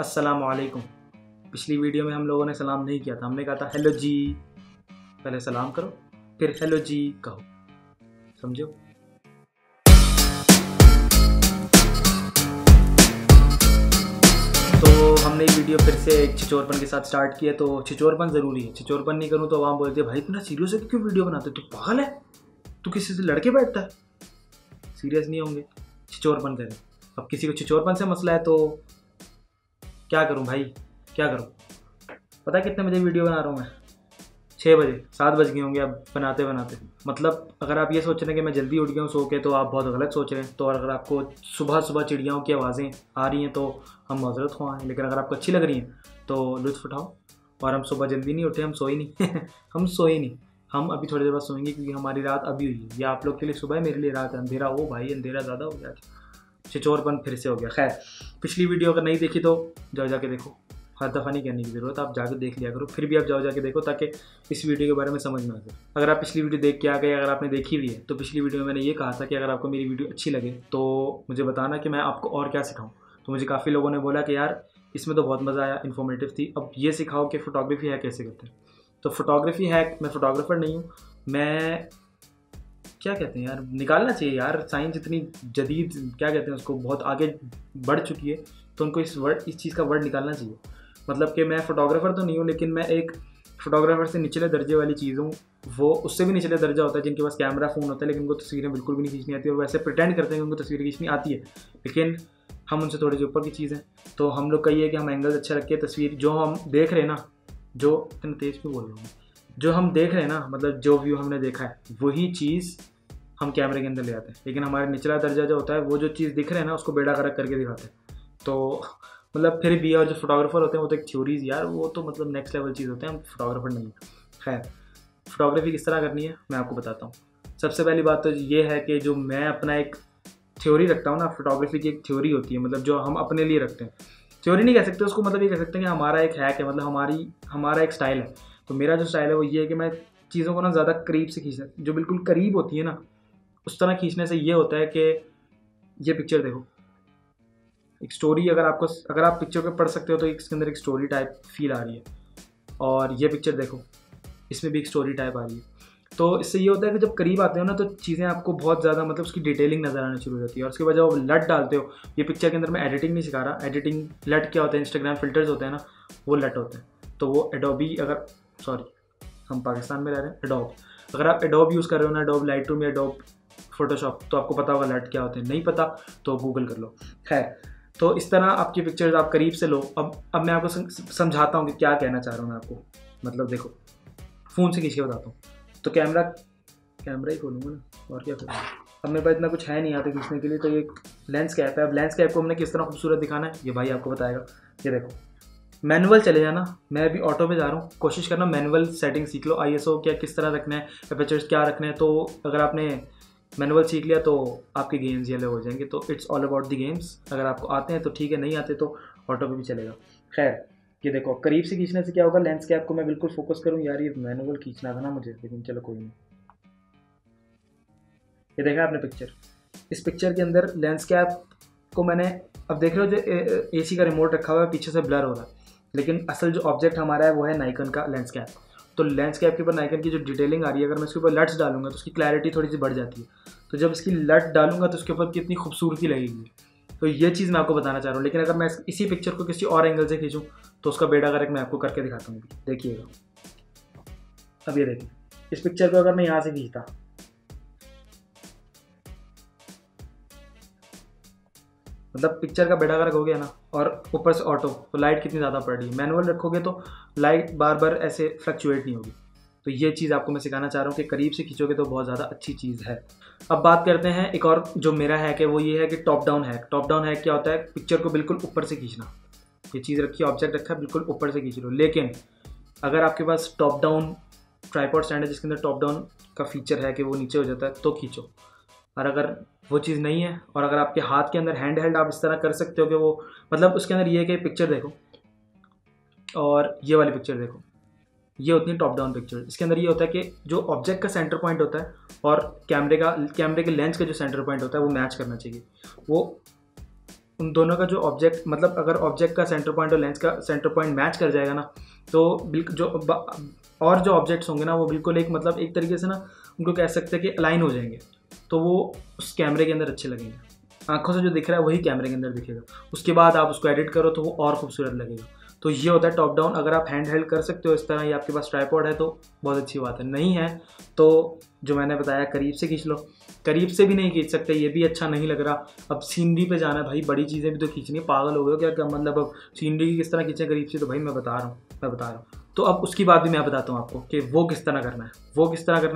अस्सलामुअलैकुम। पिछली वीडियो में हम लोगों ने सलाम नहीं किया था, हमने कहा था हेलो जी, पहले सलाम करो फिर हेलो जी कहो, समझो। तो हमने ये वीडियो फिर से एक छिचोरपन के साथ स्टार्ट किया। तो छिचोरपन ज़रूरी है, छिचोरपन नहीं करूँ तो आवाम बोलते हैं भाई इतना सीरियस है क्यों वीडियो बनाते, तू पागल है, तू किसी से लड़के बैठता है। सीरियस नहीं होंगे, छिचोरपन करें। अब किसी को छिचोरपन से मसला है तो क्या करूं भाई, क्या करूं? पता है कितने बजे वीडियो बना रहा हूं मैं? 6 बजे, 7 बज गए होंगे अब बनाते बनाते। मतलब अगर आप ये सोच रहे हैं कि मैं जल्दी उठ गया हूं सो के, तो आप बहुत गलत सोच रहे हैं। तो अगर आपको सुबह सुबह चिड़ियाओं की आवाज़ें आ रही हैं तो हम मजरत हुआ हैं, लेकिन अगर आपको अच्छी लग रही हैं तो लुत्फ़ उठाओ। और हम सुबह जल्दी नहीं उठे, हम सोए नहीं हम सोए नहीं, हम अभी थोड़ी देर बाद सोएंगे क्योंकि हमारी रात अभी हुई है। या आप लोग के लिए सुबह है, मेरे लिए रात है। अंधेरा हो भाई, अंधेरा ज़्यादा हो गया, छिचोरपन फिर से हो गया। खैर, पिछली वीडियो अगर नहीं देखी तो जाओ जाके देखो, हर दफ़ा नहीं करने की ज़रूरत, आप जाके देख लिया करो। फिर भी आप जाओ जाके देखो ताकि इस वीडियो के बारे में समझ में आ जाए। अगर आप पिछली वीडियो देख के आ गए, अगर आपने देखी भी है, तो पिछली वीडियो में मैंने ये कहा था कि अगर आपको मेरी वीडियो अच्छी लगे तो मुझे बताना कि मैं आपको और क्या सिखाऊँ। तो मुझे काफ़ी लोगों ने बोला कि यार इसमें तो बहुत मज़ा आया, इन्फॉर्मेटिव थी, अब ये सिखाओ कि फ़ोटोग्राफी हैक कैसे करते हैं। तो फोटोग्राफी हैक, मैं फ़ोटोग्राफ़र नहीं हूँ, मैं क्या कहते हैं यार, निकालना चाहिए यार। साइंस इतनी जदीद क्या कहते हैं उसको, बहुत आगे बढ़ चुकी है, तो उनको इस चीज़ का वर्ड निकालना चाहिए। मतलब कि मैं फ़ोटोग्राफ़र तो नहीं हूँ, लेकिन मैं एक फ़ोटोग्राफ़र से निचले दर्जे वाली चीज़ हूँ। वो उससे भी निचले दर्जा होता है जिनके पास कैमरा फ़ोन होता है लेकिन उनको तस्वीरें बिल्कुल भी नहीं खींचनी आती है, और वैसे प्रिटेंड करते हैं कि उनको तस्वीरें खींचनी आती है, लेकिन हम उनसे थोड़ी सी ऊपर की चीज़ है। तो हम लोग का ये है कि हम एंगल्स अच्छा रख के तस्वीर जो हम देख रहे हैं ना, जो इतने तेज़ में बोल रहा हूँ, जो हम देख रहे हैं ना, मतलब जो व्यू हमने देखा है वही चीज़ हम कैमरे के अंदर ले आते हैं, लेकिन हमारा निचला दर्जा जो होता है वो जो चीज़ दिख रहे हैं ना उसको बेड़ा गर्क करके दिखाते हैं। तो मतलब फिर भी, और जो फोटोग्राफर होते हैं वो तो एक थ्योरीज यार, वो तो मतलब नेक्स्ट लेवल चीज़ होते हैं, हम फोटोग्राफर नहीं। खैर, फोटोग्राफी किस तरह करनी है मैं आपको बताता हूँ। सबसे पहली बात तो ये है कि जो मैं अपना एक थ्योरी रखता हूँ ना, फोटोग्राफी की एक थ्योरी होती है, मतलब जो हम अपने लिए रखते हैं, थ्योरी नहीं कह सकते उसको, मतलब ये कह सकते हैं कि हमारा एक हैक है, मतलब हमारा एक स्टाइल है। तो मेरा जो स्टाइल है वो ये है कि मैं चीज़ों को ना ज़्यादा करीब से खींचना, जो बिल्कुल करीब होती है ना उस तरह खींचने से ये होता है कि ये पिक्चर देखो, एक स्टोरी, अगर आप पिक्चर को पढ़ सकते हो तो इसके अंदर एक स्टोरी टाइप फील आ रही है, और ये पिक्चर देखो इसमें भी एक स्टोरी टाइप आ रही है। तो इससे ये होता है कि जब करीब आते हो ना तो चीज़ें आपको बहुत ज़्यादा मतलब उसकी डिटेलिंग नज़र आना शुरू हो जाती है, और उसके बाद जब आप लट डालते हो, ये पिक्चर के अंदर मैं एडिटिंग नहीं सिखा रहा, एडिटिंग लट क्या होता है, इंस्टाग्राम फिल्टर्स होते हैं ना वो लट होते हैं, तो वो एडोबी, अगर सॉरी हम पाकिस्तान में रह रहे हैं, एडोब, अगर आप एडोब यूज़ कर रहे हो ना, एडोब लाइटरूम या एडोब फोटोशॉप, तो आपको पता होगा लट क्या होते हैं, नहीं पता तो गूगल कर लो। खैर, तो इस तरह आपकी पिक्चर्स आप करीब से लो। अब मैं आपको समझाता हूँ कि क्या कहना चाह रहा हूँ मैं आपको। मतलब देखो, फ़ोन से खींच के बताता हूँ, तो कैमरा ही खोलूँगा ना, और क्या खोलूँगा, अब मेरे पास इतना कुछ है नहीं आते खींचने के लिए। तो ये लेंस कैप है, अब लेंस कैप को हमने किस तरह खूबसूरत दिखाना है ये भाई आपको बताएगा। ये देखो, मैनुअल चले जाना, मैं अभी ऑटो पे जा रहा हूँ, कोशिश करना मैनुअल सेटिंग सीख लो, ISO क्या किस तरह रखना है, एपर्चर्स क्या रखना है। तो अगर आपने मैनुअल सीख लिया तो आपके गेम्स येलो हो जाएंगे, तो it's all about the games. अगर आपको आते हैं तो ठीक है, नहीं आते तो ऑटो पे भी चलेगा। खैर, ये देखो, करीब से खींचने से क्या होगा, लेंस कैप को मैं बिल्कुल फोकस करूँ, यार ये मैनुअल खींचना था ना मुझे, लेकिन चलो कोई नहीं। ये देखा आपने पिक्चर, इस पिक्चर के अंदर लेंस कैप को मैंने, अब देख रहे हो जो AC का रिमोट रखा हुआ है पीछे से ब्लर हो रहा है, लेकिन असल जो ऑब्जेक्ट हमारा है वो है नाइकन का लेंस कैप। तो लेंस कैप के ऊपर नाइकन की जो डिटेलिंग आ रही है, अगर मैं इसके ऊपर लट्स डालूंगा तो उसकी क्लैरिटी थोड़ी सी बढ़ जाती है, तो जब इसकी लट डालूंगा तो उसके ऊपर कितनी खूबसूरती लगेगी, तो ये चीज़ मैं आपको बताना चाह रहा हूँ। लेकिन अगर मैं इसी पिक्चर को किसी और एंगल से खींचूँ तो उसका बेड़ा गर्क मैं आपको करके दिखाता हूँ, देखिएगा। अब ये देखिए, इस पिक्चर को अगर मैं यहाँ से खींचता, मतलब पिक्चर का बेड़ा गर्क हो गया ना, और ऊपर से ऑटो, तो लाइट कितनी ज़्यादा पड़ रही है। मैनुअल रखोगे तो लाइट बार बार ऐसे फ्लक्चुएट नहीं होगी। तो ये चीज़ आपको मैं सिखाना चाह रहा हूँ कि करीब से खींचोगे तो बहुत ज़्यादा अच्छी चीज़ है। अब बात करते हैं एक और जो मेरा हैक है, वो ये है कि top down hack. Top down hack क्या होता है, पिक्चर को बिल्कुल ऊपर से खींचना। ये चीज़ रखी, ऑब्जेक्ट रखा है, बिल्कुल ऊपर से खींच लो। लेकिन अगर आपके पास टॉप डाउन ट्राइपॉड स्टैंड है जिसके अंदर टॉप डाउन का फीचर है कि वो नीचे हो जाता है, तो खींचो। और अगर वो चीज़ नहीं है, और अगर आपके हाथ के अंदर हैंड हेल्ड, आप इस तरह कर सकते हो कि वो, मतलब उसके अंदर ये है कि पिक्चर देखो और ये वाली पिक्चर देखो, ये होती है टॉप डाउन पिक्चर। इसके अंदर ये होता है कि जो ऑब्जेक्ट का सेंटर पॉइंट होता है और कैमरे के लेंस का जो सेंटर पॉइंट होता है वो मैच करना चाहिए। वो उन दोनों का जो ऑब्जेक्ट, मतलब अगर ऑब्जेक्ट का सेंटर पॉइंट और लेंस का सेंटर पॉइंट मैच कर जाएगा ना, तो बिल्कुल जो ऑब्जेक्ट्स होंगे ना वो बिल्कुल एक, मतलब एक तरीके से ना उनको कह सकते हैं कि अलाइन हो जाएंगे, तो वो उस कैमरे के अंदर अच्छे लगेंगे। आंखों से जो दिख रहा है वही कैमरे के अंदर दिखेगा, उसके बाद आप उसको एडिट करो तो वो और खूबसूरत लगेगा। तो ये होता है टॉप डाउन। अगर आप हैंड हेल्ड कर सकते हो इस तरह, ये आपके पास ट्राइपॉड है तो बहुत अच्छी बात है, नहीं है तो जो मैंने बताया करीब से खींच लो। करीब से भी नहीं खींच सकते, ये भी अच्छा नहीं लग रहा। अब सीनरी पे जाना है भाई, बड़ी चीज़ें भी तो खींचनी है, पागल हो गए हो क्या? मतलब अब सीनरी किस तरह खींचें करीब से, तो भाई मैं बता रहा हूँ। तो अब उसकी बात भी मैं बताता हूँ आपको कि वो किस तरह करना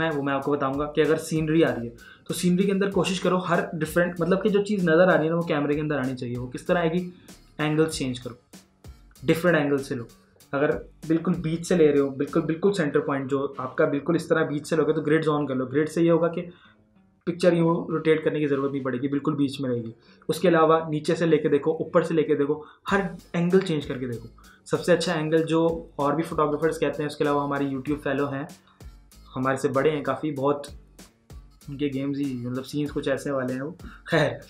है वो मैं आपको बताऊँगा। कि अगर सीनरी आ रही है तो सीनरी के अंदर कोशिश करो हर डिफरेंट, मतलब कि जो चीज़ नज़र आ रही है ना वो कैमरे के अंदर आनी चाहिए। वो किस तरह आएगी? एंगल्स चेंज करो, डिफरेंट एंगल से लो। अगर बिल्कुल बीच से ले रहे हो, बिल्कुल सेंटर पॉइंट जो आपका बिल्कुल इस तरह बीच से लोगे तो ग्रिड्स ऑन कर लो। ग्रिड से ये होगा कि पिक्चर यूँ रोटेट करने की ज़रूरत नहीं पड़ेगी, बिल्कुल बीच में रहेगी। उसके अलावा नीचे से लेके देखो, ऊपर से लेके देखो, हर एंगल चेंज करके देखो। सबसे अच्छा एंगल जो और भी फोटोग्राफर्स कहते हैं, उसके अलावा हमारे यूट्यूब फेलो हैं, हमारे से बड़े हैं काफ़ी, बहुत उनके गेम्स ही मतलब सीन्स कुछ ऐसे वाले हैं वो, खैर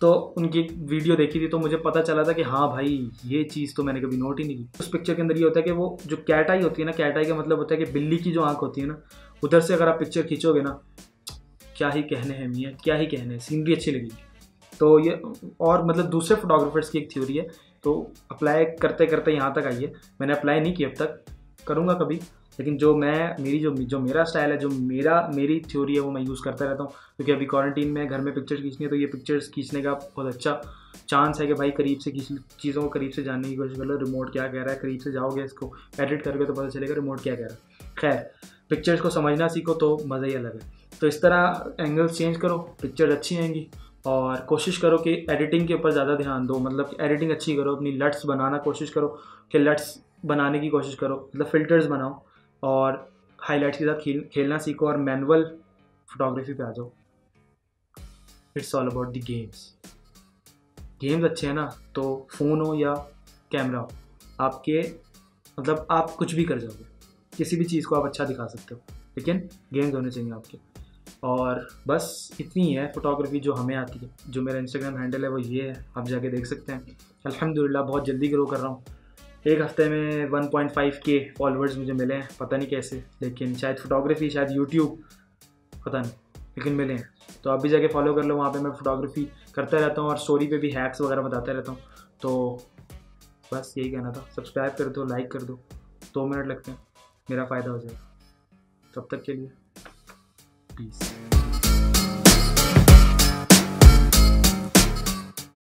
तो उनकी वीडियो देखी थी तो मुझे पता चला था कि हाँ भाई ये चीज़ तो मैंने कभी नोट ही नहीं की। उस पिक्चर के अंदर ये होता है कि वो जो कैट आई होती है ना, कैट आई का मतलब होता है कि बिल्ली की जो आंख होती है ना, उधर से अगर आप पिक्चर खींचोगे ना, क्या ही कहने हैं मियाँ, क्या ही कहने हैं, सीनरी अच्छी लगेगी। तो ये और मतलब दूसरे फोटोग्राफर्स की एक थ्योरी है, तो अप्लाई करते करते यहाँ तक आई है। मैंने अप्लाई नहीं किया अब तक, करूँगा कभी, लेकिन जो मेरा स्टाइल है, मेरी थ्योरी है, वो मैं यूज़ करता रहता हूँ। क्योंकि अभी क्वारंटीन में घर में पिक्चर्स खींचनी है, तो ये पिक्चर्स खींचने का बहुत अच्छा चांस है कि भाई करीब से चीज़ों को करीब से जानने की कोशिश कर लो। रिमोट क्या कह रहा है, करीब से जाओगे इसको एडिट करके तो पता चलेगा रिमोट क्या कह रहा है। खैर पिक्चर्स को समझना सीखो तो मज़ा ही अलग है। तो इस तरह एंगल्स चेंज करो, पिक्चर अच्छी आएंगी। और कोशिश करो कि एडिटिंग के ऊपर ज़्यादा ध्यान दो, मतलब एडिटिंग अच्छी करो, अपनी लट्स बनाना कोशिश करो, कि लट्स बनाने की कोशिश करो, मतलब फ़िल्टर्स बनाओ और हाईलाइट्स के साथ खेलना सीखो और मैनुअल फोटोग्राफी पे आ जाओ। It's all about the games अच्छे हैं ना, तो फ़ोन हो या कैमरा हो, आपके मतलब आप कुछ भी कर जाओगे, किसी भी चीज़ को आप अच्छा दिखा सकते हो, लेकिन गेम्स होने चाहिए आपके। और बस इतनी है फोटोग्राफी जो हमें आती है। जो मेरा इंस्टाग्राम हैंडल है वो ये है, आप जाके देख सकते हैं। अल्हम्दुलिल्लाह बहुत जल्दी ग्रो कर रहा हूँ, एक हफ्ते में 1.5K फॉलोअर्स मुझे मिले हैं, पता नहीं कैसे, लेकिन शायद फोटोग्राफी, शायद यूट्यूब, पता नहीं, लेकिन मिले हैं। तो आप भी जाके फॉलो कर लो, वहाँ पे मैं फोटोग्राफी करता रहता हूँ और स्टोरी पे भी हैक्स वगैरह बताता रहता हूँ। तो बस यही कहना था, सब्सक्राइब कर दो, लाइक कर दो, 2 मिनट लगते हैं, मेरा फ़ायदा हो जाएगा। तब तक के लिए प्लीज़।